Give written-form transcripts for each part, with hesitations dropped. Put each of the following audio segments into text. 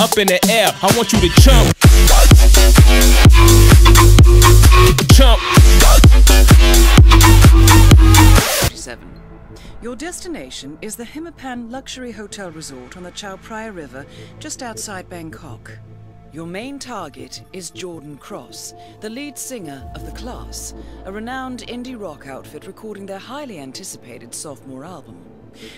up in the air. I want you to jump. Jump. 37. Your destination is the Himmapan Luxury Hotel Resort on the Chao Phraya River, just outside Bangkok. Your main target is Jordan Cross, the lead singer of The Class, a renowned indie rock outfit recording their highly anticipated sophomore album.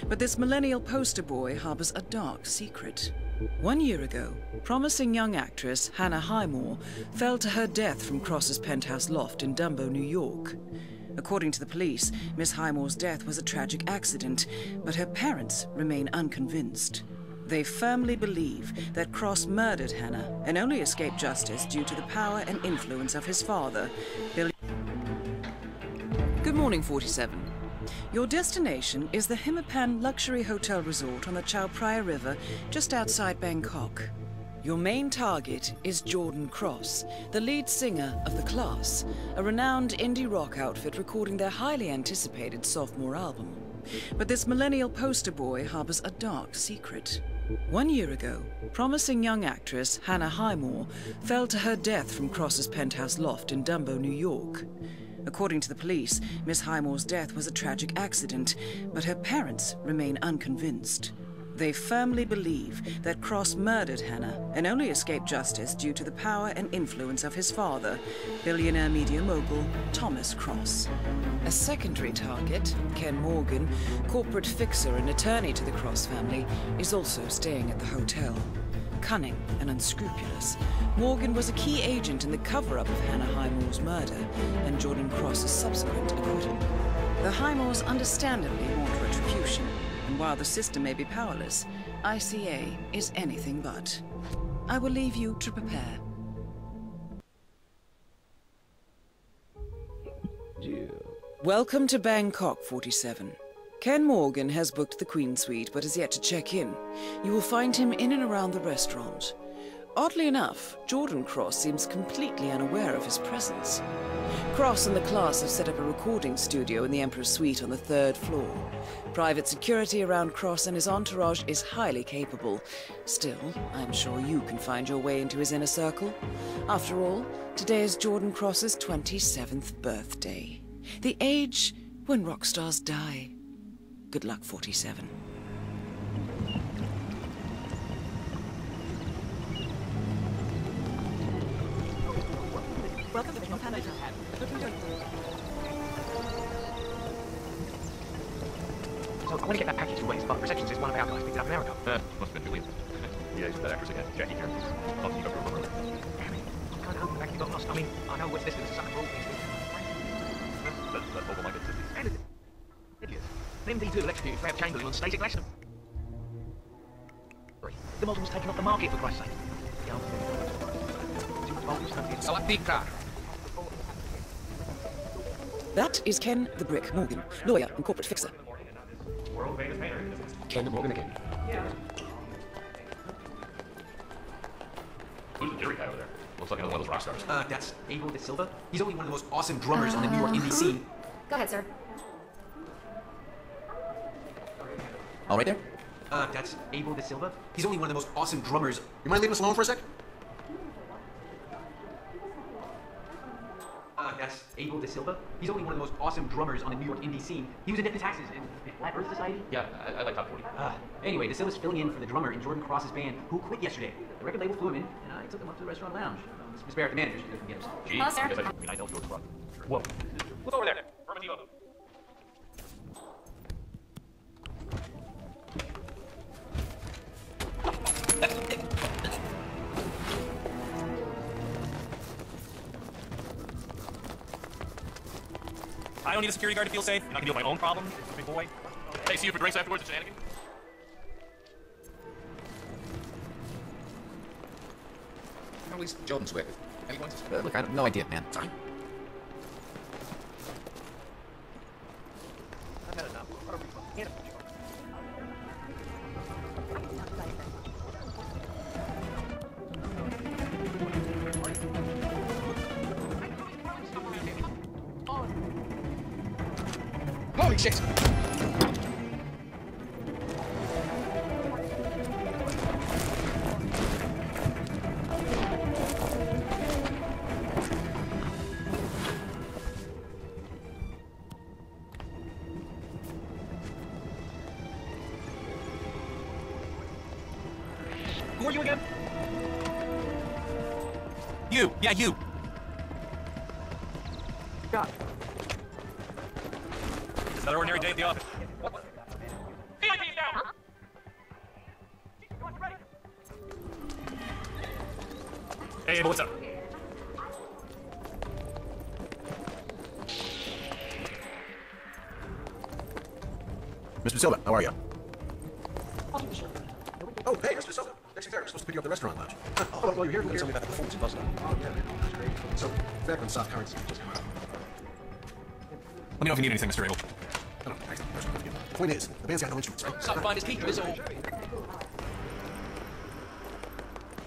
But this millennial poster boy harbors a dark secret. 1 year ago, promising young actress Hannah Highmore fell to her death from Cross's penthouse loft in Dumbo, New York. According to the police, Miss Highmore's death was a tragic accident, but her parents remain unconvinced. They firmly believe that Cross murdered Hannah and only escaped justice due to the power and influence of his father, Bill. Good morning, 47. Your destination is the Himmapan Luxury Hotel Resort on the Chao Phraya River, just outside Bangkok. Your main target is Jordan Cross, the lead singer of The Class, a renowned indie rock outfit recording their highly anticipated sophomore album. But this millennial poster boy harbors a dark secret. 1 year ago, promising young actress Hannah Highmore fell to her death from Cross's penthouse loft in Dumbo, New York. According to the police, Miss Highmore's death was a tragic accident, but her parents remain unconvinced. They firmly believe that Cross murdered Hannah and only escaped justice due to the power and influence of his father, billionaire media mogul Thomas Cross. A secondary target, Ken Morgan, corporate fixer and attorney to the Cross family, is also staying at the hotel. Cunning and unscrupulous, Morgan was a key agent in the cover-up of Hannah Highmore's murder and Jordan Cross's subsequent acquittal. The Highmores understandably want retribution, and while the system may be powerless, ICA is anything but. I will leave you to prepare. Yeah. Welcome to Bangkok, 47. Ken Morgan has booked the Queen Suite, but is yet to check in. You will find him in and around the restaurant. Oddly enough, Jordan Cross seems completely unaware of his presence. Cross and The Class have set up a recording studio in the Emperor's Suite on the 3rd floor. Private security around Cross and his entourage is highly capable. Still, I'm sure you can find your way into his inner circle. After all, today is Jordan Cross's 27th birthday. The age when rock stars die. Good luck, 47. Welcome to the Himmapan. So I want to get that package away, but receptions is one of our guys picked it up in America. Must have been Julian. Yeah, he's that actress again. Jackie Karen. Damn it. I can't hope the package got lost. I mean, I know West Lisbon is such a rule. That's over my good city. MD2 electrocuted Fab Chamberlain on stage at Glastonbury. The model was taken off the market, for Christ's sake. That is Ken the Brick Morgan, lawyer and corporate fixer. Ken the Morgan again. Yeah. Who's the jury guy over there? Looks like another one of those rock stars. That's Abel De Silva. He's only one of the most awesome drummers on the New York indie scene. Go ahead, sir. All right there? That's Abel De Silva. He's only one of the most awesome drummers. You mind leaving us alone for a sec? That's Abel De Silva. He's only one of the most awesome drummers on the New York indie scene. He was in Debt Taxes in Flat Earth Society. Yeah, I like Top 40. Anyway, De Silva's filling in for the drummer in Jordan Cross's band, who quit yesterday. The record label flew him in, and I took him up to the restaurant lounge. Miss Barrett, the manager, she couldn't get him. Jeez, hello, sir. I know Jordan Cross. Whoa. Look over there. Vermativo. I don't need a security guard to feel safe, and I can deal with my own problems. Big boy. Hey, see you for drinks afterwards at Shenanigan. How is Jordan Swift? Look, I have no idea, man. Sorry. Holy shit! Who are you again? You. Yeah, you. God. It's another ordinary day at the office. What? Hey, Abel, what's up? Mr. Silva, how are you? Oh, hey, Mr. Silva. Next day, I'm supposed to pick you up at the restaurant lounge. Oh, well, you're here. You can tell me about the performance in Buster. Oh, yeah, that's great. So, back when soft currency just came out. Let me know if you need anything, Mr. Abel. I don't know. The point is, the band's got no instruments, right? Stop, find his key. This old.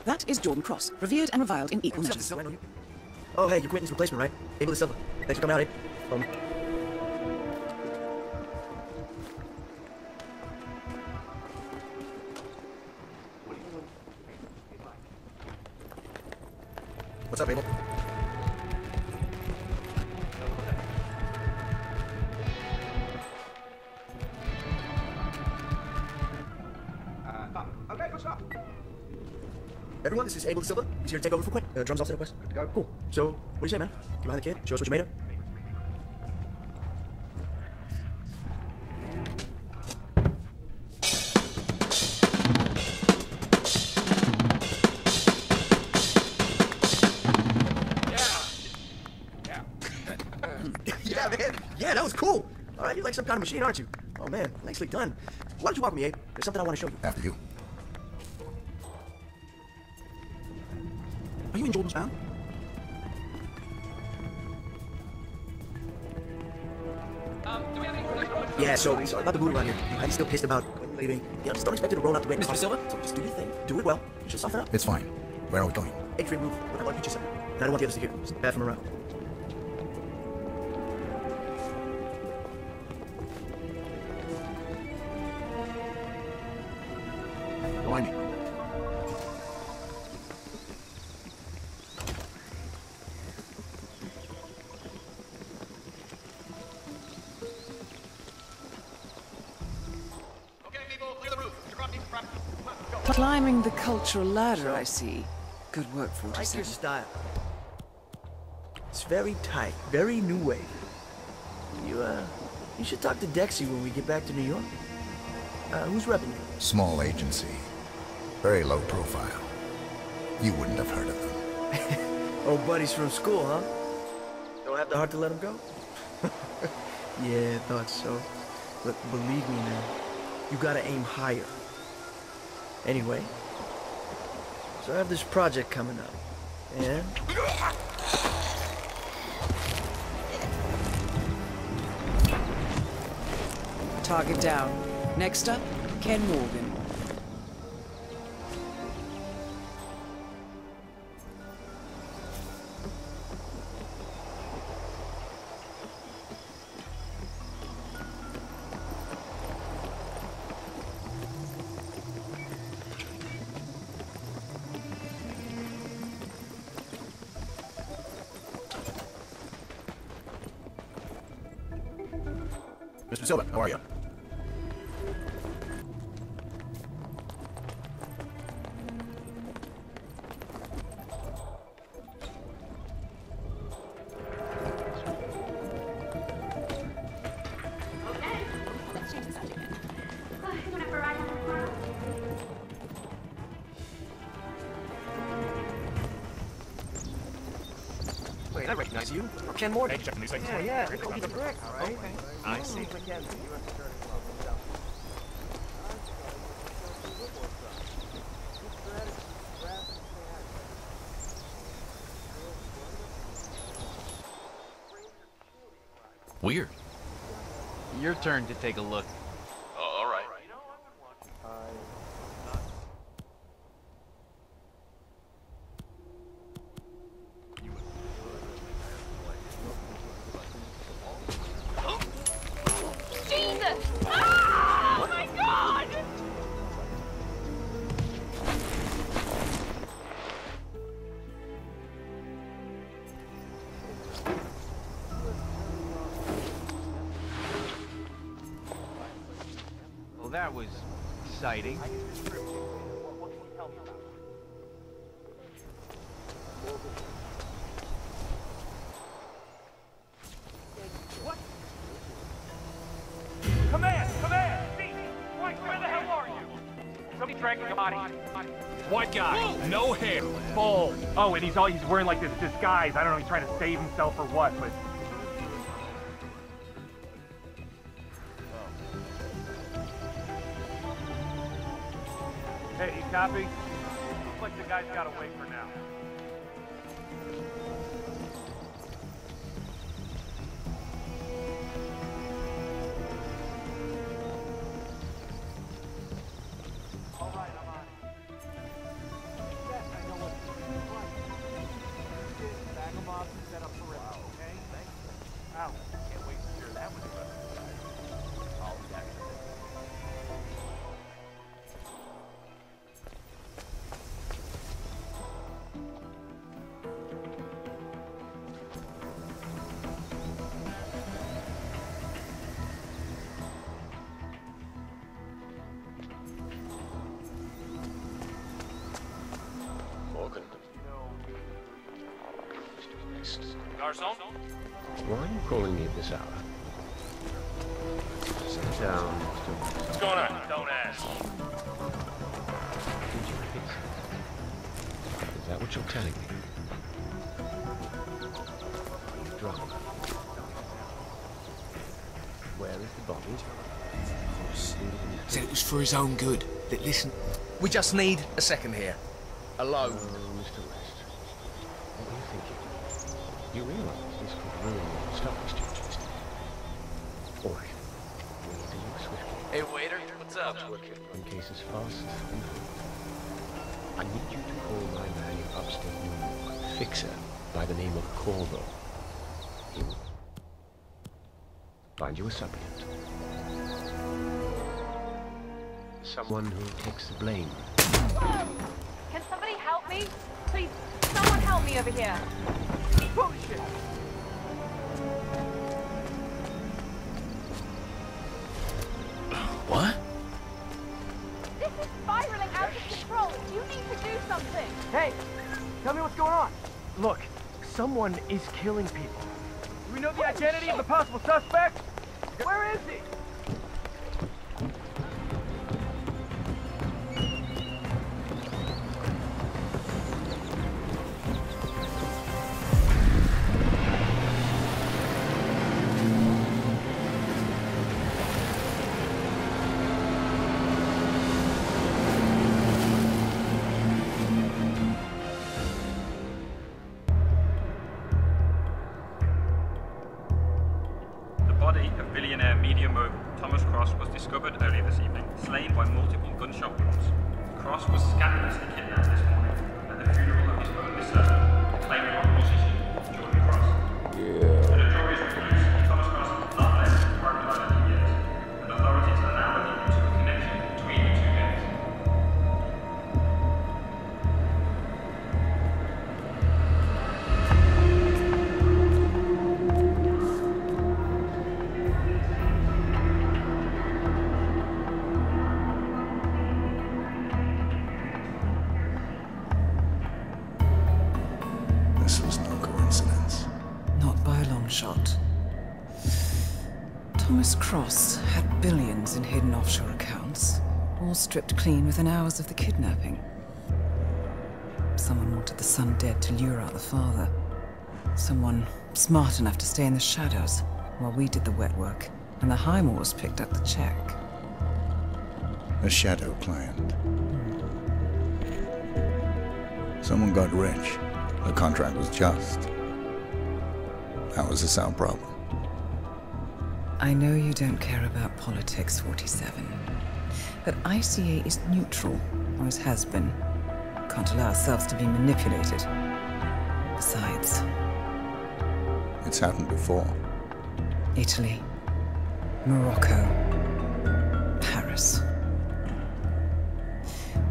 That is Jordan Cross, revered and reviled in equal measures. Oh, hey, you're Quentin's replacement, right? Abel De Silva. Thanks for coming out, Abel. What's up, Abel? Okay, what's up? Everyone, this is Abel De Silva. He's here to take over for Quinn. Drums all set up, Wes. Cool. So, what do you say, man? Get behind the kid, show us what you made of. Yeah. Yeah. Yeah, man. Yeah, that was cool. All right, you're like some kind of machine, aren't you? Oh, man, nicely done. Why don't you walk with me, Abe? There's something I want to show you. After you. Are you in Jordan's town? Do we have any questions? Yeah, so about the mood around here. I'm still pissed about leaving. Yeah, just don't expect it to roll out the way. Mr. Silva, so just do your thing. Do it well. You should soften up. It's fine. Where are we going? Adrian, move. What about you just said? I don't want the others to hear. It's bad for morale. Behind me. Climbing the cultural ladder, I see. Good work, 47. I like your style. It's very tight, very new wave. You should talk to Dexy when we get back to New York. Who's repping you? Small agency. Very low profile. You wouldn't have heard of them. Old buddies from school, huh? Don't have the heart to let them go? Yeah, I thought so. Look, believe me now, you gotta aim higher. Anyway, so I have this project coming up, and... Target down. Next up, Ken Morgan. Mr. Silva, how are you? Okay, let's change the subject. You going for a ride tomorrow? Wait, I recognize you. Or Ken Morgan. Hey, check the newspaper. Yeah, yeah. Cookie the brick. All right. Okay. I see. Weird. Your turn to take a look. All right. That was exciting. White guy, no hair, bald. Oh, and he's wearing like this disguise. I don't know, he's trying to save himself or what, but... Hey, you copy? Looks like the guy's got away for now. Why are you calling me at this hour? Sit down. What's going on? Don't ask. Is that what you're telling me? Drop it. Where is the body? Of course. Said it was for his own good. But listen, we just need a second here. Alone. Mr. West. What are you thinking? You realize this could ruin your stock exchange business. Or we need to move swiftly. Hey, waiter, what's up? One case as fast as I need you to call my man in upstate New York, Fixer, by the name of Corvo. He will find you a supplicant. Someone who takes the blame. Whoa! Can somebody help me? Please, someone help me over here. Oh, shit. What? This is spiraling out of control. You need to do something. Hey, tell me what's going on. Look, someone is killing people. Do we know the identity of the possible suspect? Where is he? Thomas Cross was discovered earlier this evening, slain by multiple gunshot wounds. Cross was scandalously kidnapped this morning at the funeral of his only son, the acclaimed rock musician Jordan Cross. Yeah. The notorious police on Thomas Cross have not left the paragliding in years, and authorities are now looking into the connection between the 2 days. Thomas Cross had billions in hidden offshore accounts, all stripped clean within hours of the kidnapping. Someone wanted the son dead to lure out the father. Someone smart enough to stay in the shadows while we did the wet work, and the Highmores picked up the check. A shadow client. Someone got rich. The contract was just. That was a sound problem. I know you don't care about politics, 47, but ICA is neutral, or it has been. Can't allow ourselves to be manipulated. Besides... It's happened before. Italy, Morocco, Paris.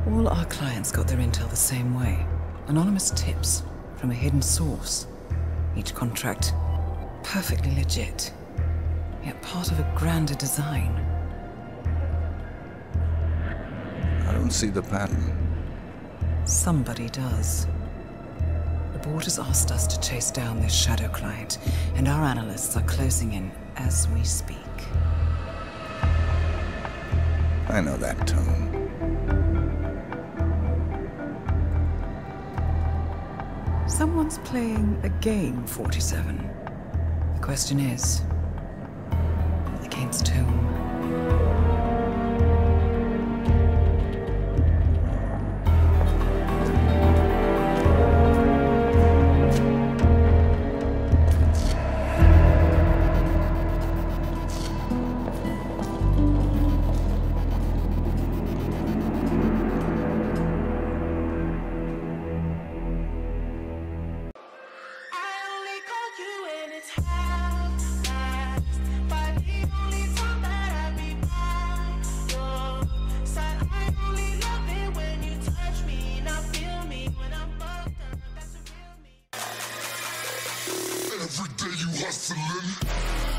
All our clients got their intel the same way. Anonymous tips from a hidden source. Each contract perfectly legit. Yet part of a grander design. I don't see the pattern. Somebody does. The board has asked us to chase down this shadow client, and our analysts are closing in as we speak. I know that tone. Someone's playing a game, 47. The question is, against whom? Every day you hustling.